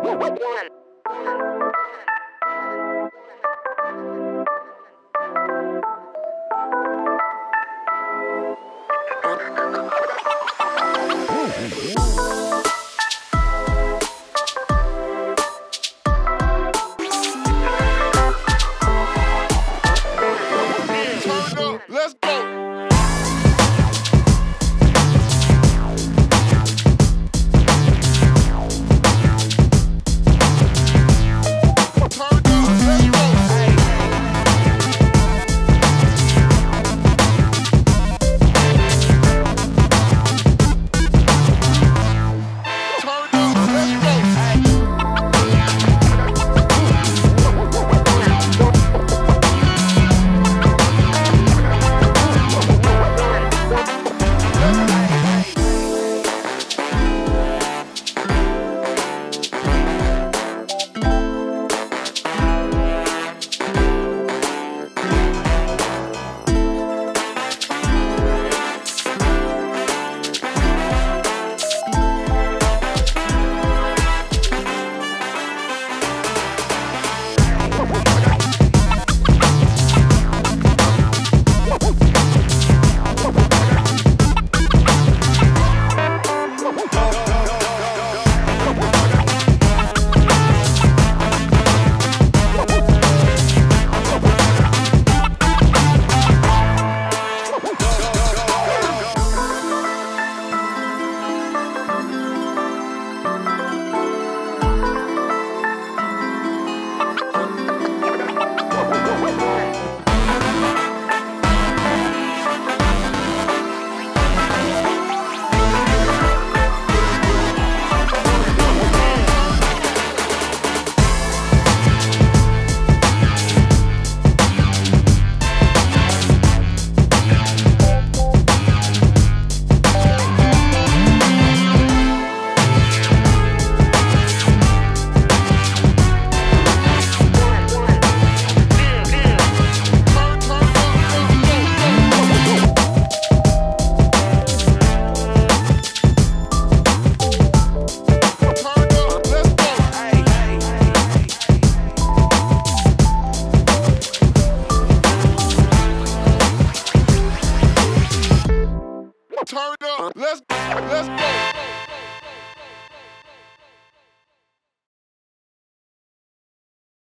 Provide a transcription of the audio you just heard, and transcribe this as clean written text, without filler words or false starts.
What?